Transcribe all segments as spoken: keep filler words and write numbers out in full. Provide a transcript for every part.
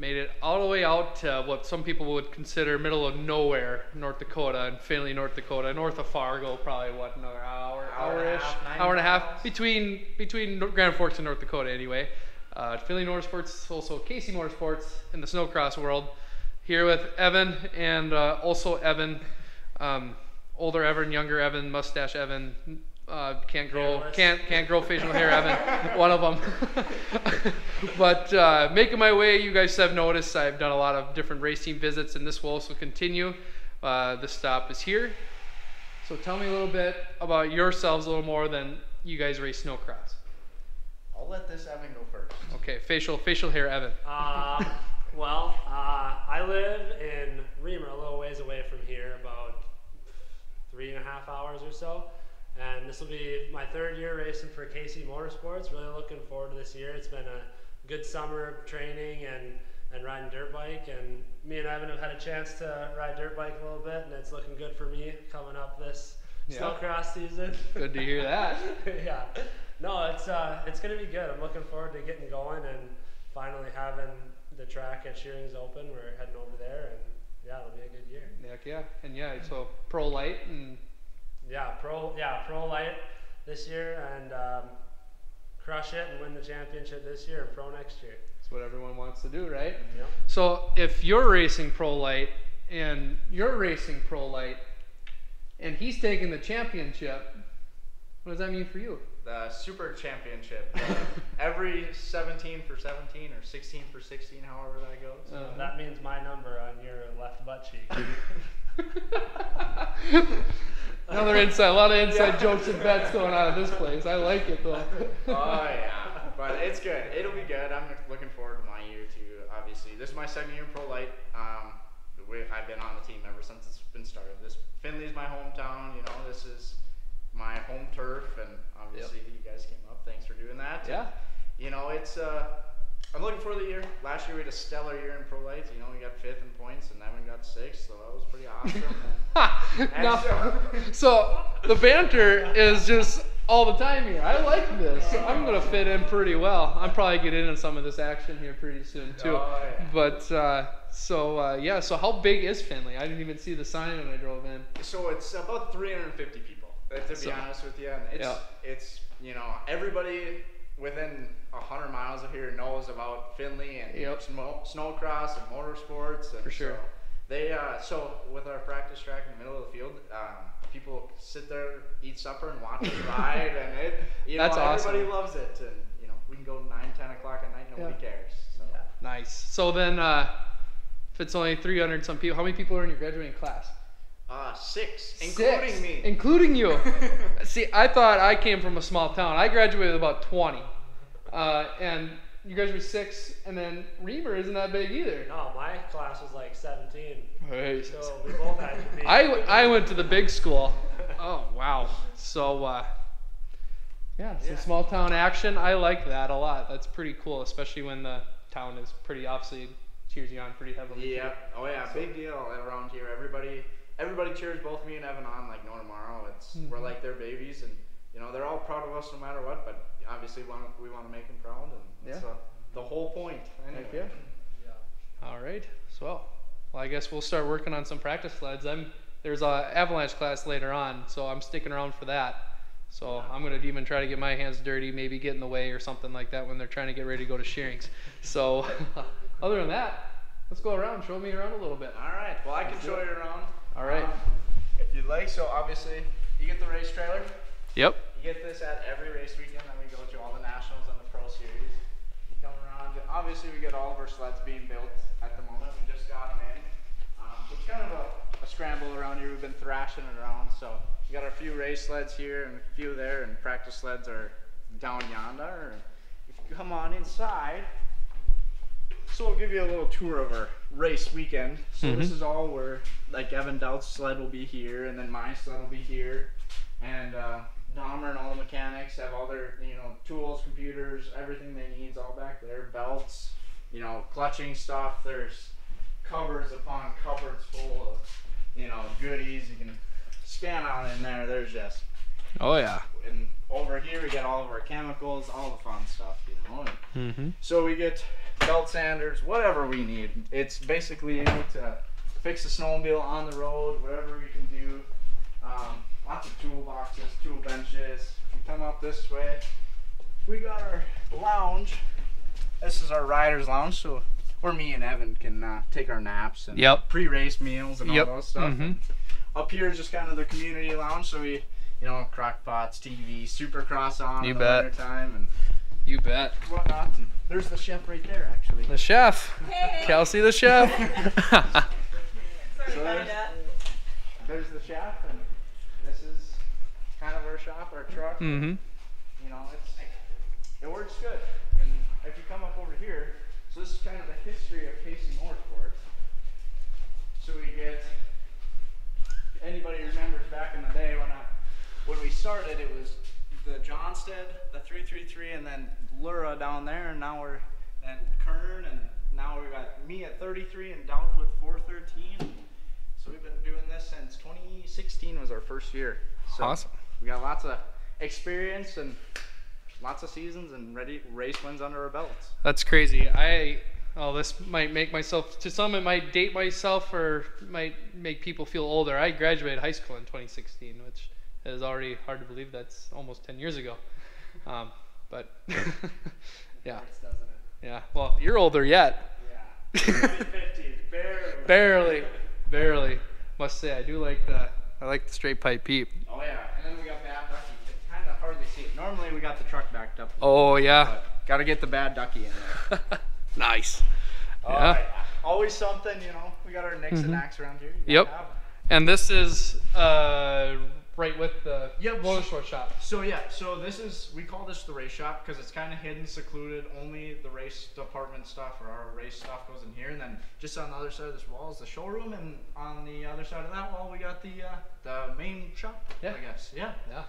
Made it all the way out to what some people would consider middle of nowhere, North Dakota, and Finley, North Dakota, north of Fargo, probably what, another hour, hour-ish, hour and a half, between between Grand Forks and North Dakota anyway. Uh, Finley Motorsports, also K C Motorsports in the snowcross world. Here with Evan, and uh, also Evan, um, older Evan, younger Evan, mustache Evan, uh, can't grow, can't can't grow facial hair Evan, one of them. But uh, making my way, you guys have noticed I've done a lot of different race team visits, and this will also continue. Uh, the stop is here. So tell me a little bit about yourselves, a little more than you guys race snowcross. I'll let this Evan go first. Okay, facial facial hair Evan. Uh, well, uh, I live in Reamer, a little ways away from here, about three and a half hours or so. And this will be my third year racing for K C Motorsports. Really looking forward to this year. It's been a good summer of training and, and riding dirt bike. And me and Evan have had a chance to ride dirt bike a little bit, and it's looking good for me coming up this yeah. snowcross season. Good to hear that. Yeah. No, it's uh, it's gonna be good. I'm looking forward to getting going and finally having the track at Shearings open. We're heading over there, and yeah, it'll be a good year. Heck yeah, and yeah, so Pro-Lite and yeah, Pro yeah Pro-Lite this year, and um, crush it and win the championship this year and Pro next year. That's what everyone wants to do, right? Yeah. So if you're racing Pro-Lite and you're racing Pro-Lite, and he's taking the championship, what does that mean for you? The Super Championship. Uh, every seventeen for seventeen or sixteen for sixteen, however that goes. Uh, that means my number on your left butt cheek. Another inside, a lot of inside yeah. jokes and bets going on at this place. I like it though. Oh yeah, but it's good. It'll be good. I'm looking forward to my year too, obviously. This is my second year in Pro-Lite. Um, I've been on the team ever since it's been started. This Finley's my hometown, you know, this is my home turf, and obviously yep. you guys came up. Thanks for doing that. Yeah. And, you know, it's uh, I'm looking forward to the year. Last year we had a stellar year in Pro-Lite. You know, we got fifth in points, and Evan got sixth, so that was pretty awesome. And, and now, so the banter is just all the time here. I like this. Oh, I'm gonna fit in pretty well. I'm probably get into some of this action here pretty soon too. Oh, yeah. But uh, so uh, yeah. So how big is Finley? I didn't even see the sign when I drove in. So it's about three hundred fifty people. But to be so, honest with you, and it's yeah. it's you know, everybody within a hundred miles of here knows about Finley and yep. snow, snowcross and motorsports. And for sure. So they uh, so with our practice track in the middle of the field, um, people sit there, eat supper, and watch us ride, and it you that's know awesome. Everybody loves it, and you know we can go nine ten o'clock at night, nobody yeah. cares. So. Yeah. Nice. So then, uh, if it's only three hundred some people, how many people are in your graduating class? Uh, six, including six, me. Including you. See, I thought I came from a small town. I graduated with about twenty. Uh, and you guys were six, and then Reamer isn't that big either. No, my class was like seventeen. Right. So we both had to be. I, I went to the big school. Oh, wow. So, uh, yeah, some yeah. small town action. I like that a lot. That's pretty cool, especially when the town is pretty, obviously, cheers you on pretty heavily. Yeah. Too. Oh, yeah, so, big deal around here. Everybody... Everybody cheers both me and Evan on like no tomorrow. It's mm-hmm. we're like their babies, and you know they're all proud of us no matter what. But obviously, we want we want to make them proud, and that's yeah. uh, the whole point. Anyway. Yeah. yeah. All right. So, well, I guess we'll start working on some practice sleds. I'm there's a avalanche class later on, so I'm sticking around for that. So yeah. I'm gonna even try to get my hands dirty, maybe get in the way or something like that when they're trying to get ready to go to Shearings. So, other than that, let's go around. Show me around a little bit. All right. Well, I can let's show you around. All right. Um, if you'd like, so obviously you get the race trailer. Yep. You get this at every race weekend, and we go to all the nationals and the pro series. You come around. Obviously, we get all of our sleds being built at the moment. We just got them in. Um, it's kind of a, a scramble around here. We've been thrashing it around. So we got a few race sleds here and a few there, and practice sleds are down yonder. And if you come on inside, so we'll give you a little tour of our race weekend. So mm-hmm. this is all where, like, Evan Daudt's sled will be here, and then my sled will be here. And uh, Dahmer and all the mechanics have all their, you know, tools, computers, everything they need is all back there. Belts, you know, clutching stuff. There's cupboards upon cupboards full of, you know, goodies. You can scan out in there. There's just Oh yeah. And over here we get all of our chemicals, all the fun stuff, you know. Mm-hmm. So we get belt sanders, whatever we need. It's basically able to fix a snowmobile on the road, whatever we can do. Um, lots of toolboxes, tool benches. If you come up this way, we got our lounge. This is our rider's lounge, so where me and Evan can uh, take our naps and yep. pre-race meals and yep. all those stuff. Mm-hmm. Up here is just kind of the community lounge, so we, you know, crock pots, T V, Supercross on in the winter time, and you bet. Whatnot. And there's the chef right there, actually. The chef, hey. Kelsey, the chef. So there's, there's the chef, and this is kind of our shop, our truck. Mm-hmm. You know, it's it works good. And if you come up over here, so this is kind of the history of K C Motorsports. So we get, anybody remembers back in the day when I, when we started, it was the Johnstead, the three three three, and then Lura down there, and now we're, and Kern, and now we got me at thirty-three and Daudt with four thirteen. So we've been doing this since twenty sixteen was our first year. So awesome. We got lots of experience and lots of seasons and ready race wins under our belts. That's crazy. I, oh, this might make myself, to some it might date myself or might make people feel older. I graduated high school in twenty sixteen, which is already hard to believe. That's almost ten years ago. Um, but yeah, yeah. Well, you're older yet. Yeah. fifty, barely. barely, barely. Must say, I do like the, I like the straight pipe peep. Oh yeah, and then we got bad luck. Hardly see it. Normally we got the truck backed up. Oh yeah. Got to get the bad ducky in there. Nice. All yeah. right. Always something, you know. We got our nicks mm-hmm. and knacks around here. You yep. And this is uh, right with the yep. motorsport shop. So yeah. So this is, we call this the race shop because it's kind of hidden, secluded. Only the race department stuff or our race stuff goes in here. And then just on the other side of this wall is the showroom, and on the other side of that wall we got the uh, the main shop. Yeah. I guess. Yeah. Yeah.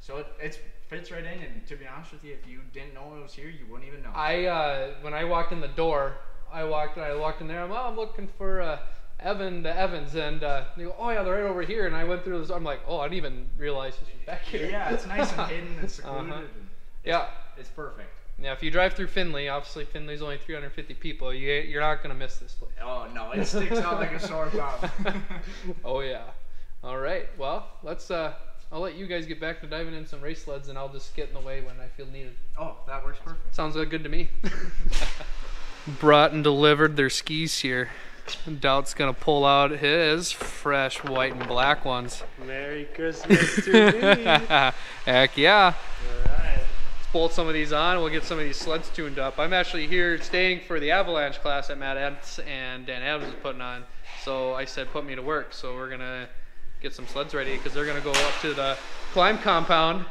So it it's, fits right in, and to be honest with you, if you didn't know it was here, you wouldn't even know. I uh, when I walked in the door, I walked I walked in there. I'm, oh, I'm looking for uh, Evan, the Evans, and uh, they go, oh yeah, they're right over here. And I went through this. I'm like, oh, I didn't even realize she's back here. Yeah, it's nice and hidden and secluded. Uh-huh. and it's, yeah, it's perfect. Now, if you drive through Finley, obviously Finley's only three hundred fifty people. You you're not gonna miss this place. Oh no, it sticks out like a sore thumb. Oh yeah. All right. Well, let's. Uh, I'll let you guys get back to diving in some race sleds, and I'll just get in the way when I feel needed. Oh, that works perfect. Sounds good to me. Brought and delivered their skis here. Doubt's going to pull out his fresh white and black ones. Merry Christmas to me. Heck yeah. All right. Let's bolt some of these on. We'll get some of these sleds tuned up. I'm actually here staying for the avalanche class that Matt Entz and Dan Adams is putting on. So I said, put me to work. So we're going to get some sleds ready because they're gonna go up to the climb compound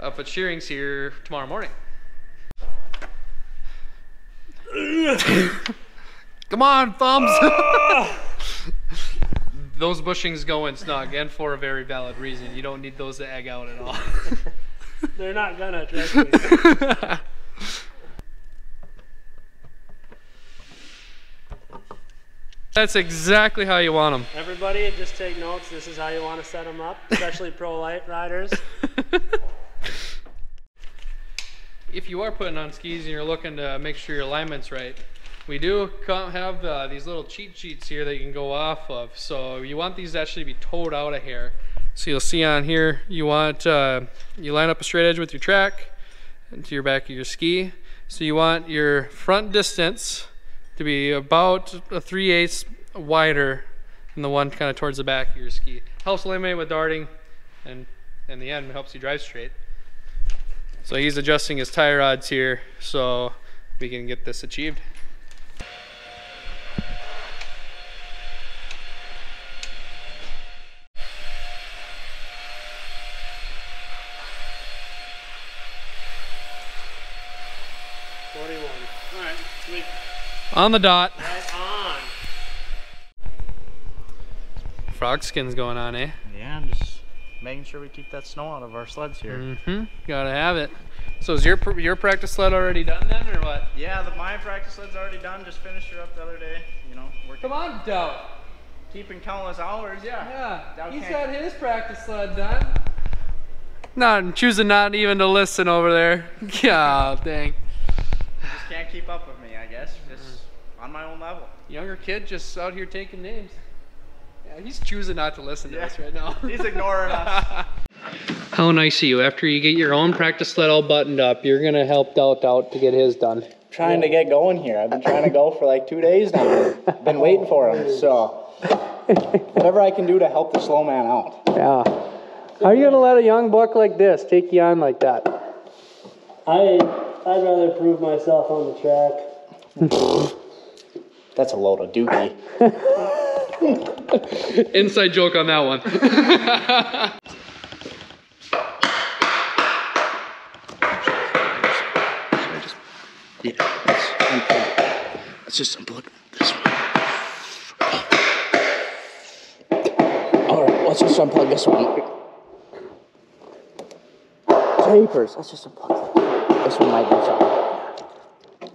up at Shearings here tomorrow morning. Come on, thumbs! Those bushings go in snug, and for a very valid reason. You don't need those to egg out at all. They're not gonna, trust me. That's exactly how you want them. Everybody, just take notes. This is how you want to set them up, especially Pro-Lite riders. If you are putting on skis and you're looking to make sure your alignment's right, we do have uh, these little cheat sheets here that you can go off of. So you want these to actually be towed out of here. So you'll see on here, you want, uh, you line up a straight edge with your track into your back of your ski. So you want your front distance to be about a three eighths wider than the one kind of towards the back of your ski. Helps eliminate with darting, and in the end helps you drive straight. So he's adjusting his tie rods here so we can get this achieved. forty-one. All right, sweet. On the dot. Right on. Frog skin's going on, eh? Yeah, I'm just making sure we keep that snow out of our sleds here. Mm-hmm. Gotta have it. So is your your practice sled already done then, or what? Yeah, the, my practice sled's already done. Just finished her up the other day. You know, working. Come on, Doubt. Keeping countless hours. Yeah. Yeah. Doubt He's got his practice sled done. Not I'm choosing not even to listen over there. God, oh, dang. You just can't keep up with me, I guess. Just mm-hmm. on my own level. Younger kid just out here taking names. Yeah, he's choosing not to listen yeah. to us right now. He's ignoring us. How nice of you. After you get your own practice sled all buttoned up, you're going to help Daudt out to get his done. Trying yeah. to get going here. I've been trying to go for like two days now. Been waiting for him. So whatever I can do to help the slow man out. Yeah. How are you going to let a young buck like this take you on like that? I, I'd rather prove myself on the track. That's a load of dookie. Inside joke on that one. Yeah, let's, unplug. let's just unplug this one. All right, let's just unplug this one. Papers, let's just unplug that. This one might be something.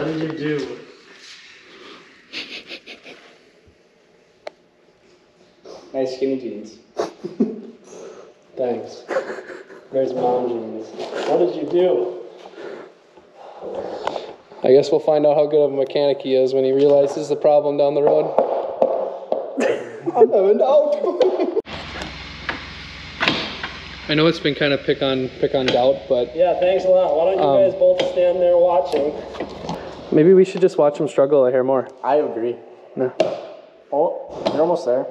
What did you do? Nice skinny jeans. Thanks. There's mom jeans. What did you do? I guess we'll find out how good of a mechanic he is when he realizes the problem down the road. I'm Evan Daudt. I know it's been kind of pick on pick on Daudt, but yeah, thanks a lot. Why don't you um, guys both stand there watching? Maybe we should just watch him struggle here more. I agree. No. Oh, you're almost there.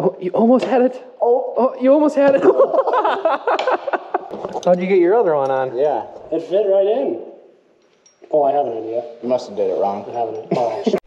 Oh, you almost had it. Oh, oh, you almost had it. How'd you get your other one on? Yeah. It fit right in. Oh, I have an idea. You must have did it wrong. I have an idea.